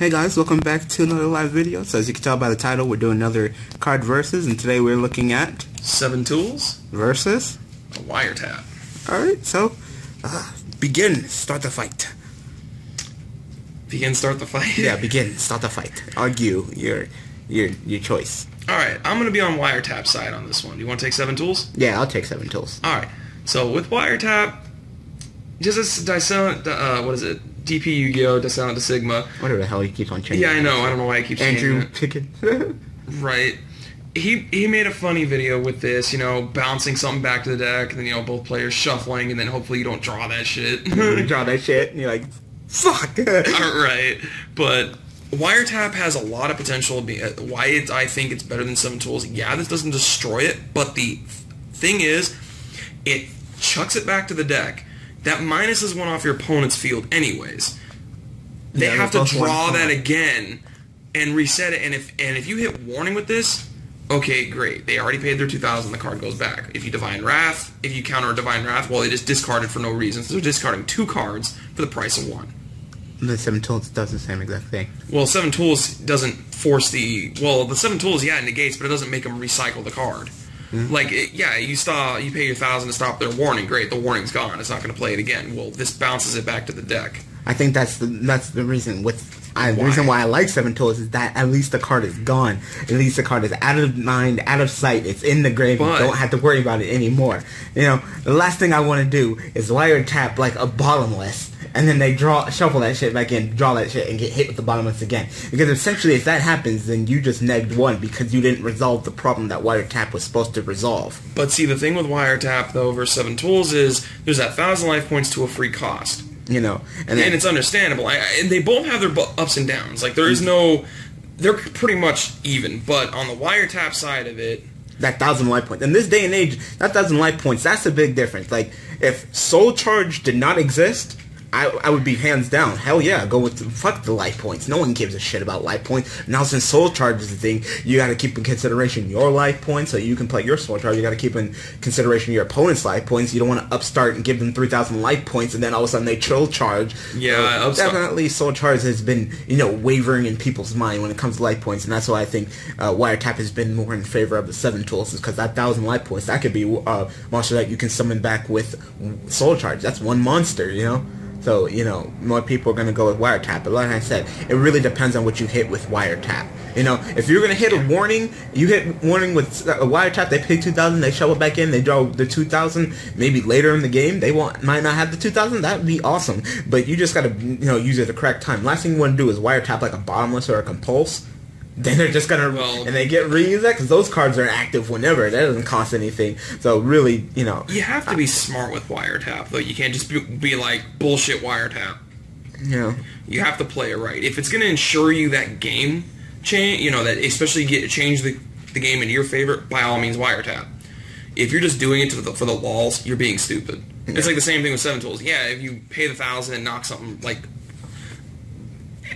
Hey guys, welcome back to another live video. So as you can tell by the title, we're doing another Card Versus, and today we're looking at Seven Tools versus a Wiretap. Alright, so begin, start the fight. Begin, start the fight? Yeah, begin, start the fight. Argue your choice. Alright, I'm going to be on Wiretap side on this one. Do you want to take Seven Tools? Yeah, I'll take Seven Tools. Alright, so with Wiretap, just as Dyson, what is it? DP Yu-Gi-Oh, Desilent to Sigma. Whatever the hell he keeps on changing. Yeah, I know. I don't know why he keeps changing. Andrew Pickens. Right. He made a funny video with this, you know, bouncing something back to the deck, and then, you know, both players shuffling, and then hopefully you don't draw that shit. You draw that shit, and you're like, fuck. Alright. But Wiretap has a lot of potential. Why I think it's better than Seven Tools. Yeah, this doesn't destroy it, but the thing is, it chucks it back to the deck. That minus is one off your opponent's field anyways. They have to draw that again and reset it. And if you hit warning with this, okay, great. They already paid their 2,000, the card goes back. If you Divine Wrath, if you counter a Divine Wrath, well, they just discarded for no reason. So they're discarding two cards for the price of one. The Seven Tools does the same exact thing. Well, Seven Tools doesn't force the... Well, the Seven Tools, yeah, it negates, but it doesn't make them recycle the card. Mm-hmm. Like, yeah, you pay your 1,000 to stop their warning. Great, the warning's gone. It's not going to play it again. Well, this bounces it back to the deck. I think that's the reason. The reason why I like Seven Tools is that at least the card is gone. At least the card is out of mind, out of sight. It's in the grave. You don't have to worry about it anymore. You know, the last thing I want to do is Wiretap like a bottomless, and then they shuffle that shit back in, draw that shit, and get hit with the bottomless again. Because essentially, if that happens, then you just negged one because you didn't resolve the problem that Wiretap was supposed to resolve. But see, the thing with Wiretap, though, versus Seven Tools is there's that 1,000 life points to a free cost. You know, and it's understandable. And they both have their ups and downs. Like, there is no... They're pretty much even, but on the Wiretap side of it... That 1,000 life points. In this day and age, that 1,000 life points, that's a big difference. Like, if Soul Charge did not exist... I would be hands down. Hell yeah, go with fuck the life points. No one gives a shit about life points. Now since Soul Charge is the thing, you gotta keep in consideration your life points so you can play your Soul Charge. You gotta keep in consideration your opponent's life points. You don't want to upstart and give them 3,000 life points and then all of a sudden they chill charge. Yeah, so definitely Soul Charge has been, you know, wavering in people's mind when it comes to life points, and that's why I think Wiretap has been more in favor of the Seven Tools, is because that 1,000 life points, that could be a monster that you can summon back with Soul Charge. That's one monster, you know? So, you know, more people are going to go with Wiretap. But like I said, it really depends on what you hit with Wiretap. You know, if you're going to hit a warning, you hit warning with a Wiretap, they pay 2,000, they shovel back in, they draw the 2,000, maybe later in the game, they might not have the 2,000, that would be awesome. But you just got to, you know, use it at the correct time. Last thing you want to do is Wiretap like a Bottomless or a Compulse. Then they're just going to, and they get reused that because those cards are active whenever. That doesn't cost anything. So really, you know. You have to be smart with Wiretap, though. You can't just be like, bullshit Wiretap. Yeah. You have to play it right. If it's going to ensure you that game change, you know, that especially change the game into your favor, by all means Wiretap. If you're just doing it for the lulz, you're being stupid. Yeah. It's like the same thing with Seven Tools. Yeah, if you pay the 1,000 and knock something, like...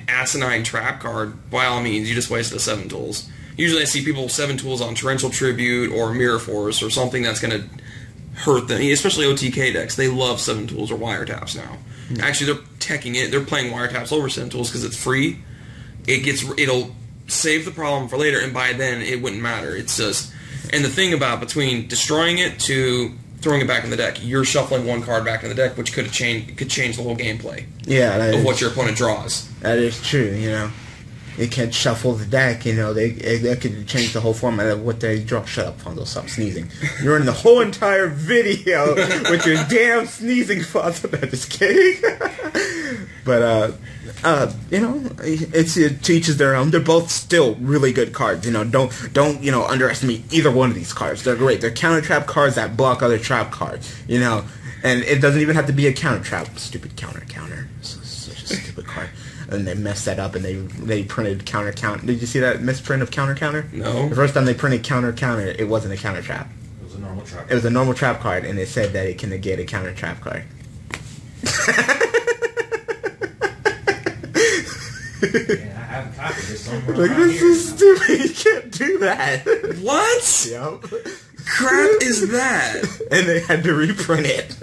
asinine trap card, by all means, you just wasted the Seven Tools. Usually I see people with Seven Tools on Torrential Tribute or Mirror Force or something that's going to hurt them, especially OTK decks. They love Seven Tools or Wiretaps now. Mm-hmm. Actually, they're teching it. They're playing Wiretaps over Seven Tools because it's free. It'll save the problem for later, and by then it wouldn't matter. It's just... And the thing about between destroying it to... throwing it back in the deck, you're shuffling one card back in the deck, which could change the whole gameplay. Yeah, that is what your opponent draws. That is true. You know, it can shuffle the deck. You know, that could change the whole format of what they draw. Shut up, Fonzo! Stop sneezing. You're in the whole entire video with your damn sneezing, Fonzo. I'm just kidding. But you know, it's to each their own. They're both still really good cards. You know, don't you know, underestimate either one of these cards. They're great. They're counter trap cards that block other trap cards. You know, and it doesn't even have to be a counter trap. Stupid counter. Such a stupid card. And they messed that up, and they printed counter. Did you see that misprint of counter? No. The first time they printed counter, it wasn't a counter trap. It was a normal trap. It was a normal trap card, and it said that it can negate a counter trap card. Yeah, I have a copy of this somewhere. Like, this is stupid. You can't do that. What? Yep. Crap is that? And they had to reprint it.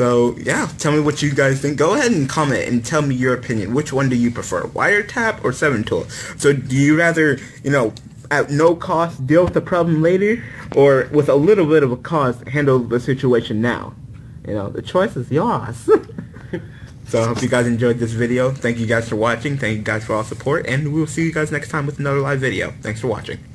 So yeah, tell me what you guys think. Go ahead and comment and tell me your opinion. Which one do you prefer, Wiretap or Seven Tools? So do you rather, you know, at no cost deal with the problem later, or with a little bit of a cost handle the situation now? You know, the choice is yours. So I hope you guys enjoyed this video. Thank you guys for watching. Thank you guys for all support, and we'll see you guys next time with another live video. Thanks for watching.